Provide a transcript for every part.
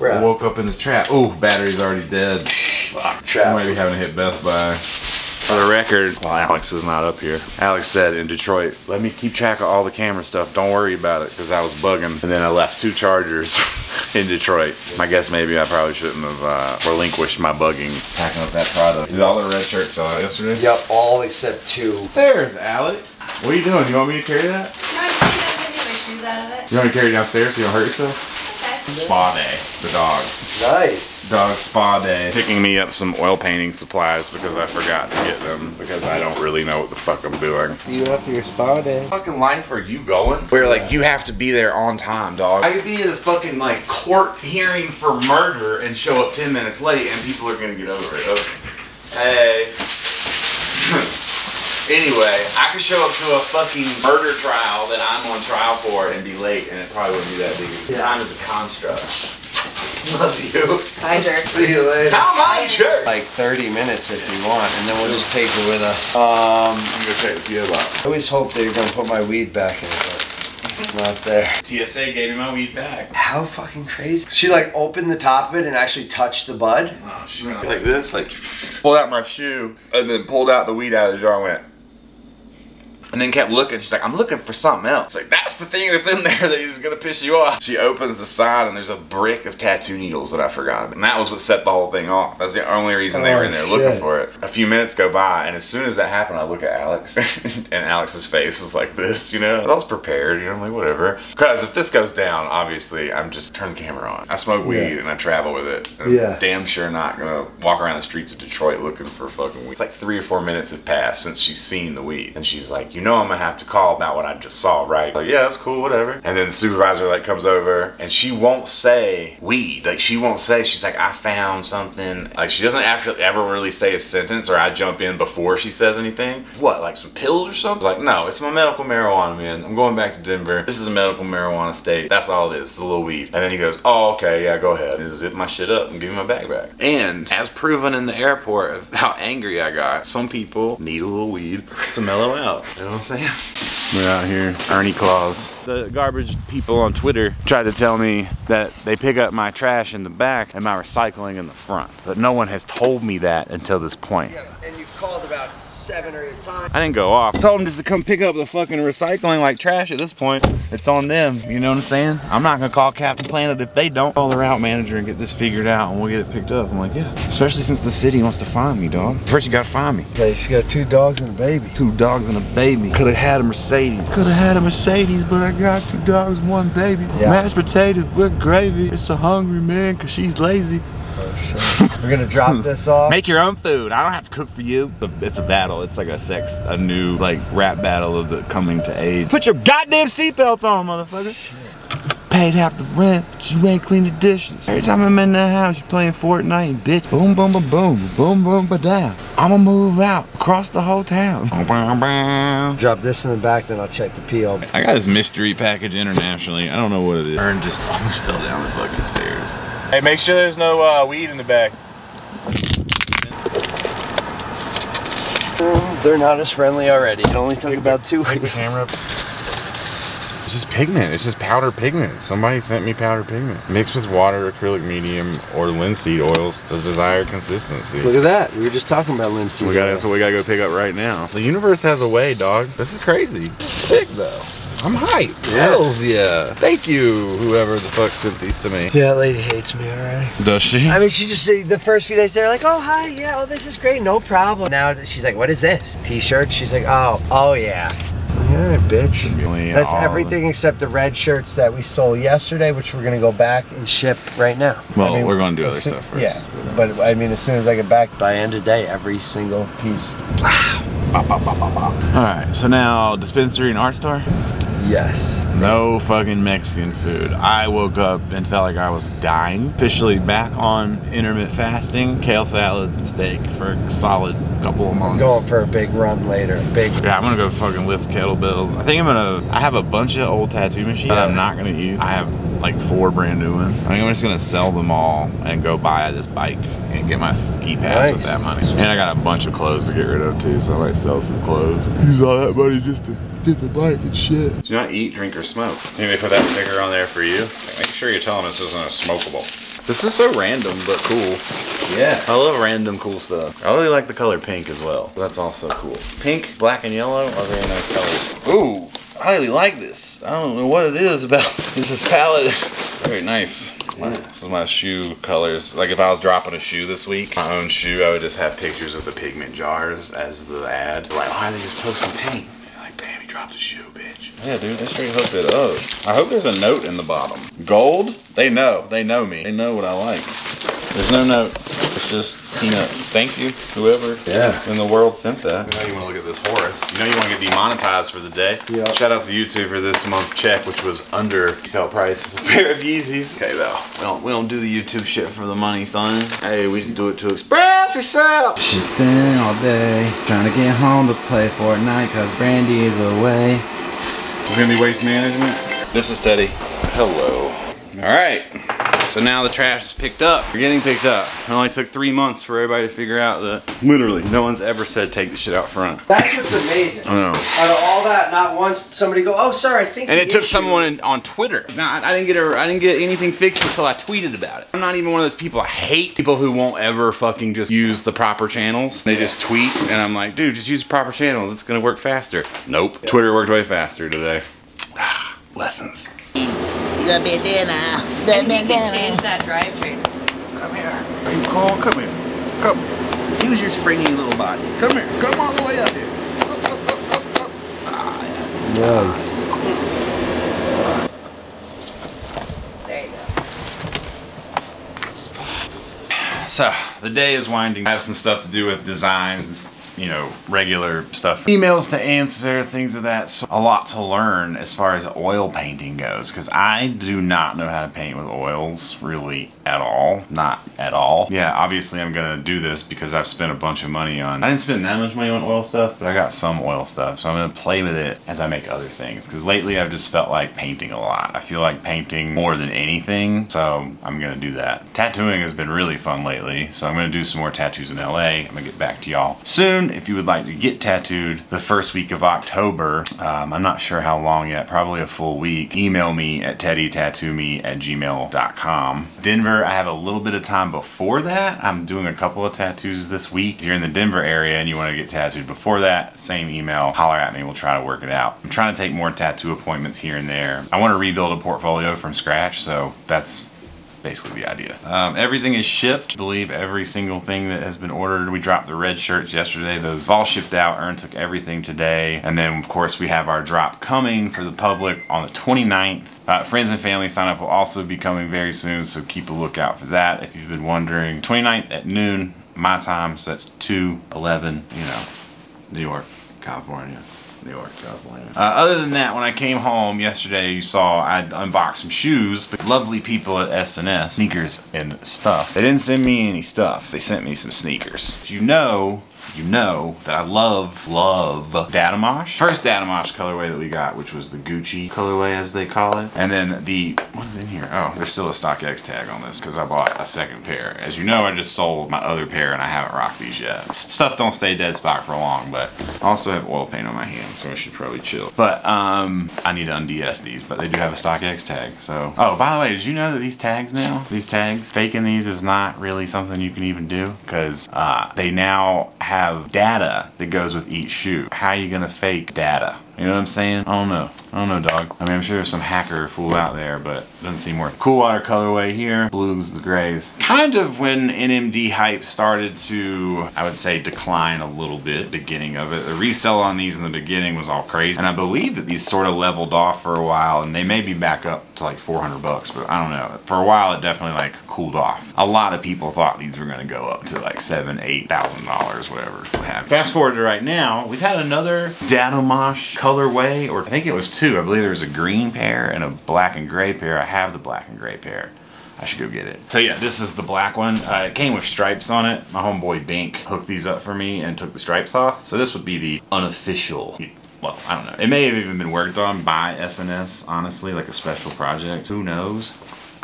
Bruh. I woke up in the trap. Oh, battery's already dead. Fuck. Trap. Might be having to hit Best Buy. For the record, well, Alex is not up here. Alex said in Detroit, let me keep track of all the camera stuff. Don't worry about it, because I was bugging. And then I left 2 chargers in Detroit. I guess maybe I probably shouldn't have relinquished my bugging. Packing up that product. Did all the red shirts sell out yesterday? Yep, all except 2. There's Alex. What are you doing? You want me to carry that? No, I can't get my shoes out of it. You want me to carry it downstairs so you don't hurt yourself? Okay. Spa day. The dogs. Nice. Dog spa day. Picking me up some oil painting supplies because I forgot to get them because I don't really know what the fuck I'm doing. See you after your spa day. Fucking line for you going. We're like, you have to be there on time, dog. I could be at a fucking like court hearing for murder and show up 10 minutes late and people are gonna get over it. Okay. Hey. Anyway, I could show up to a fucking murder trial that I'm on trial for and be late and it probably wouldn't be that big. Yeah. Time is a construct. Love you. Hi, jerk. See you later. How am I, jerk? Like 30 minutes if you want, and then we'll just take it with us. I'm gonna take the fuel out. I always hope that you're gonna put my weed back in, but it's not there. TSA gave me my weed back. How fucking crazy. She like opened the top of it and actually touched the bud. Oh, she went like this, like pulled out my shoe, and then pulled out the weed out of the jar and went. And then kept looking. She's like, I'm looking for something else. Like, that's the thing that's in there that is gonna piss you off. She opens the side and there's a brick of tattoo needles that I forgot. And that was what set the whole thing off. That's the only reason they were in there looking for it. A few minutes go by, and as soon as that happened, I look at Alex, and Alex's face is like this, you know? I was prepared, you know, I'm like, whatever. Because if this goes down, obviously, I'm just turn the camera on. I smoke weed and I travel with it. And I'm damn sure not gonna walk around the streets of Detroit looking for fucking weed. It's like 3 or 4 minutes have passed since she's seen the weed. And she's like, you know I'm gonna have to call about what I just saw, right? Like, yeah, that's cool, whatever. And then the supervisor like comes over and she won't say weed. Like she won't say, she's like, I found something. Like she doesn't actually ever really say a sentence or I jump in before she says anything. What, like some pills or something? Like, no, it's my medical marijuana, man. I'm going back to Denver. This is a medical marijuana state. That's all it is, it's a little weed. And then he goes, oh, okay, yeah, go ahead. And zip my shit up and give me my bag back. And as proven in the airport of how angry I got, some people need a little weed to mellow out. You know what I'm saying? We're out here, Ernie Claus. The garbage people on Twitter tried to tell me that they pick up my trash in the back and my recycling in the front. But no one has told me that until this point. Yeah, and you've called about 7 or 8 times. I didn't go off. I told them just to come pick up the fucking recycling like trash at this point. It's on them, you know what I'm saying? I'm not gonna call Captain Planet if they don't. Call the route manager and get this figured out and we'll get it picked up. I'm like, yeah. Especially since the city wants to find me, dog. First you gotta find me. Okay, she got 2 dogs and a baby. 2 dogs and a baby. Could've had a Mercedes. Could've had a Mercedes, but I got 2 dogs and 1 baby. Yeah. Mashed potatoes with gravy. It's a hungry man, cause she's lazy. Oh, shit. We're gonna drop this off. Make your own food. I don't have to cook for you. It's a battle. It's like a new like rap battle of the coming to age. Put your goddamn seatbelt on, motherfucker. Shit. Paid half the rent, but you ain't cleaned the dishes. Every time I'm in the house, you playing Fortnite and bitch. Boom, boom, boom, boom, boom, boom, ba down. I'ma move out, across the whole town. Drop this in the back, then I'll check the P.O. I got this mystery package internationally. I don't know what it is. Ern just almost fell down the fucking stairs. Hey, make sure there's no weed in the back. They're not as friendly already. It only took about 2 weeks. The camera up. It's just pigment. It's just powder pigment. Somebody sent me powder pigment. Mixed with water, acrylic medium, or linseed oils to desired consistency. Look at that. We were just talking about linseed. That's what we gotta go pick up right now. The universe has a way, dog. This is crazy. This is sick though. I'm hyped. Yeah. Hells yeah. Thank you, whoever the fuck sent these to me. Yeah, that lady hates me already. Does she? I mean, she just, the first few days, they're like, oh, hi, yeah, oh, this is great, no problem. Now she's like, what is this? T-shirt? She's like, oh yeah. Alright, bitch. That's everything except the red shirts that we sold yesterday, which we're gonna go back and ship right now. Well, I mean, we're gonna do other stuff first. Yeah, but I mean, as soon as I get back, by end of day, every single piece. Wow. Alright, so now dispensary and art store? Yes. No fucking Mexican food. I woke up and felt like I was dying. Officially back on intermittent fasting, kale salads and steak for a solid couple of months. Going for a big run later. Yeah, I'm gonna go fucking lift kettlebells. I have a bunch of old tattoo machines that I'm not gonna use. I have like 4 brand new ones. I think I'm just gonna sell them all and go buy this bike and get my ski pass with that money. And I got a bunch of clothes to get rid of too, so I might sell some clothes. Use all that money just to get the bike and shit. Do not eat, drink, or smoke. Maybe they put that sticker on there for you. Like, make sure you're telling us this isn't a smokable. This is so random, but cool. Yeah. I love random cool stuff. I really like the color pink as well. That's also cool. Pink, black, and yellow are very nice colors. Ooh, I really like this. I don't know what it is about this palette. Very nice. Yeah. This is my shoe colors. Like if I was dropping a shoe this week, my own shoe, I would just have pictures of the pigment jars as the ad. Like, why did they just post some paint? Damn, he dropped a shoe, bitch. Yeah, dude, they straight hooked it up. I hope there's a note in the bottom. Gold? They know. They know me. They know what I like. There's no note. It's just peanuts. Thank you, whoever in the world sent that. You know you want to look at this horse. You know you want to get demonetized for the day. Yep. Shout out to YouTube for this month's check, which was under retail price. A pair of Yeezys. Okay, though. We don't do the YouTube shit for the money, son. Hey, we just do it to express yourself. Shit been all day. Trying to get home to play Fortnite because Brandy is away. It's going to be waste management. This is Teddy. Hello. All right. So now the trash is picked up. You're getting picked up. It only took 3 months for everybody to figure out that literally no one's ever said take the shit out front. That's what's amazing. I know. Out of all that, not once did somebody go, oh sorry, I think. And it took someone on Twitter. No, I didn't get anything fixed until I tweeted about it. I'm not even one of those people. I hate people who won't ever fucking just use the proper channels. They just tweet, and I'm like, dude, just use the proper channels. It's gonna work faster. Nope. Yeah. Twitter worked way faster today. Lessons. The bandana. The bandana. You can change that drivetrain. Come here. Are you cold? Come here. Come. Use your springy little body. Come here. Come all the way up here. Up, up, up, up, up. Ah, yeah. Nice. There you go. So, the day is winding. I have some stuff to do with designs and stuff. You know, regular stuff. Emails to answer, things of that sort. A lot to learn as far as oil painting goes, because I do not know how to paint with oils really at all. Not at all. Yeah, obviously I'm gonna do this because I've spent a bunch of money on, I didn't spend that much money on oil stuff, but I got some oil stuff. So I'm gonna play with it as I make other things. Because lately I've just felt like painting a lot. I feel like painting more than anything. So I'm gonna do that. Tattooing has been really fun lately. So I'm gonna do some more tattoos in LA. I'm gonna get back to y'all soon. If you would like to get tattooed the first week of October, I'm not sure how long yet, probably a full week, email me at teddytattooeme@gmail.com. Denver, I have a little bit of time before that. I'm doing a couple of tattoos this week. If you're in the Denver area and you want to get tattooed before that, same email, holler at me, we'll try to work it out. I'm trying to take more tattoo appointments here and there. I want to rebuild a portfolio from scratch, so that's basically the idea. Everything is shipped. I believe every single thing that has been ordered. We dropped the red shirts yesterday. Those all shipped out. Ern took everything today. And then of course we have our drop coming for the public on the 29th. Friends and family sign up will also be coming very soon. So keep a lookout for that. If you've been wondering, 29th at noon, my time. So that's 2:11, you know, New York, California. New York, California. Other than that, when I came home yesterday, you saw I unboxed some shoes. But lovely people at SNS, sneakers and stuff. They didn't send me any stuff. They sent me some sneakers. If you know that I love Datamosh. First Datamosh colorway that we got, which was the Gucci colorway as they call it. And then the, what is in here? Oh, there's still a StockX tag on this because I bought a second pair. As you know, I just sold my other pair and I haven't rocked these yet. Stuff don't stay dead stock for long, but I also have oil paint on my hands, so I should probably chill. But I need to un-DS these, but they do have a StockX tag, so. Oh, by the way, did you know that these tags now, these tags, faking these is not really something you can even do because they now have data that goes with each shoe. How are you gonna fake data? You know what I'm saying? I don't know, dog. I mean, I'm sure there's some hacker fool out there, but doesn't seem worth it. Cool water colorway here. Blues, the grays. Kind of when NMD hype started to, I would say, decline a little bit, beginning of it. The resell on these in the beginning was all crazy. And I believe that these sort of leveled off for a while, and they may be back up to like 400 bucks, but I don't know. For a while, it definitely like cooled off. A lot of people thought these were gonna go up to like $7,000, $8,000, whatever. Fast forward to right now, we've had another Datamosh colorway, or I think it was two. I believe there was a green pair and a black and gray pair. I have the black and gray pair. I should go get it. So yeah, this is the black one. It came with stripes on it. My homeboy Bink hooked these up for me and took the stripes off. So this would be the unofficial. Well, I don't know. It may have even been worked on by SNS, honestly, like a special project. Who knows?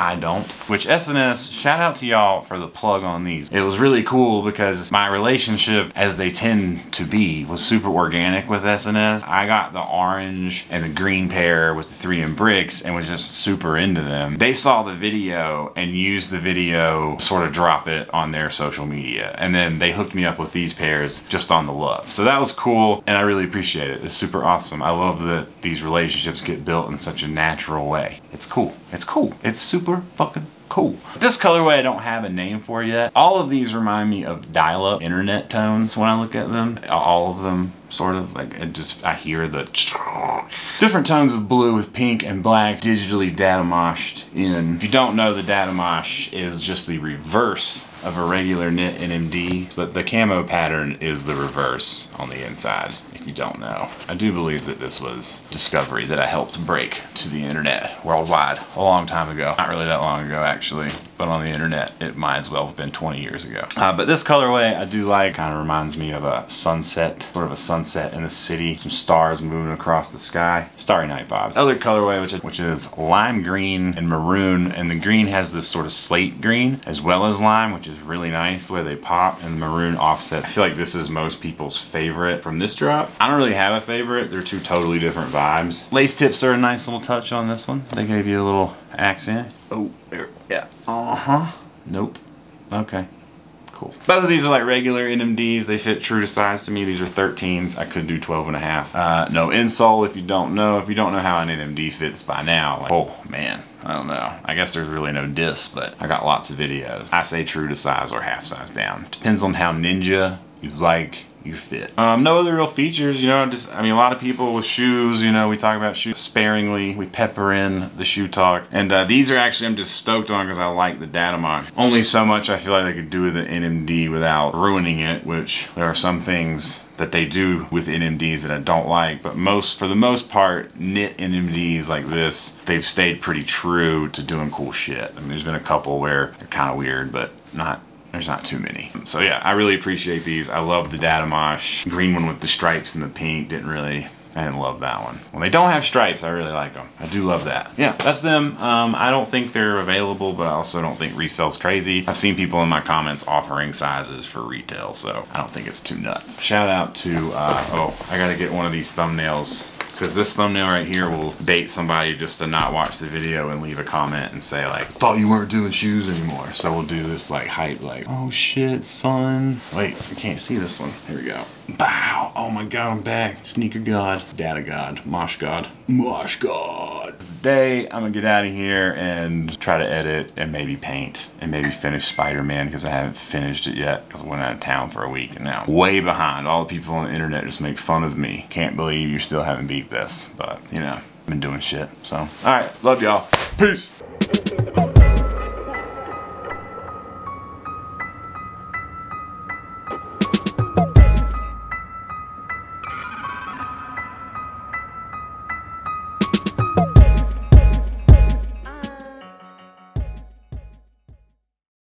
I don't. Which SNS, shout out to y'all for the plug on these. It was really cool because my relationship, as they tend to be, was super organic with SNS. I got the orange and the green pair with the 3M bricks and was just super into them. They saw the video and used the video, sort of drop it on their social media. And then they hooked me up with these pairs just on the love. So that was cool and I really appreciate it. It's super awesome. I love that these relationships get built in such a natural way. It's cool. It's cool. It's super fucking cool. This colorway I don't have a name for yet. All of these remind me of dial-up internet tones when I look at them. All of them, sort of. Like, I hear the different tones of blue with pink and black digitally datamoshed in. If you don't know, the datamosh is just the reverse of a regular knit NMD, but the camo pattern is the reverse on the inside, if you don't know. I do believe that this was discovery that I helped break to the internet worldwide a long time ago. Not really that long ago, actually, but on the internet, it might as well have been 20 years ago. But this colorway I do like. Kind of reminds me of a sunset, sort of a sunset in the city, some stars moving across the sky. Starry Night vibes. Other colorway, which is lime green and maroon, and the green has this sort of slate green, as well as lime, which is really nice, the way they pop, and the maroon offset. I feel like this is most people's favorite from this drop. I don't really have a favorite. They're two totally different vibes. Lace tips are a nice little touch on this one. They gave you a little accent. Oh, there, yeah, uh-huh, nope, okay. Cool. Both of these are like regular NMDs. They fit true to size to me. These are 13s. I could do 12.5. No insole if you don't know. If you don't know how an NMD fits by now, like, oh man, I don't know. I guess there's really no diss, but I got lots of videos. I say true to size or half size down. Depends on how ninja you like your fit. No other real features, you know, just, I mean, a lot of people with shoes, you know, we talk about shoes sparingly. We pepper in the shoe talk. And these are actually, I'm just stoked on because I like the Datamosh. Only so much I feel like they could do with the NMD without ruining it, which there are some things that they do with NMDs that I don't like, but most, for the most part, knit NMDs like this, they've stayed pretty true to doing cool shit. I mean, there's been a couple where they're kind of weird, but there's not too many. So yeah, I really appreciate these. I love the Datamosh. Green one with the stripes and the pink, I didn't love that one. When they don't have stripes, I really like them. I do love that. Yeah, that's them. I don't think they're available, but I also don't think resell's crazy. I've seen people in my comments offering sizes for retail, so I don't think it's too nuts. Shout out to, oh, I gotta get one of these thumbnails, because this thumbnail right here will bait somebody just to not watch the video and leave a comment and say like, thought you weren't doing shoes anymore. So we'll do this like hype, like, oh shit, son. Wait, I can't see this one. Here we go. Bow, oh my God, I'm back. Sneaker God, data God, mosh God, mosh God. Today, I'm gonna get out of here and try to edit and maybe paint and maybe finish Spider-Man because I haven't finished it yet because I went out of town for a week and now way behind. All the people on the internet just make fun of me. Can't believe you still haven't beat this, but you know, I've been doing shit, so. All right, love y'all, peace.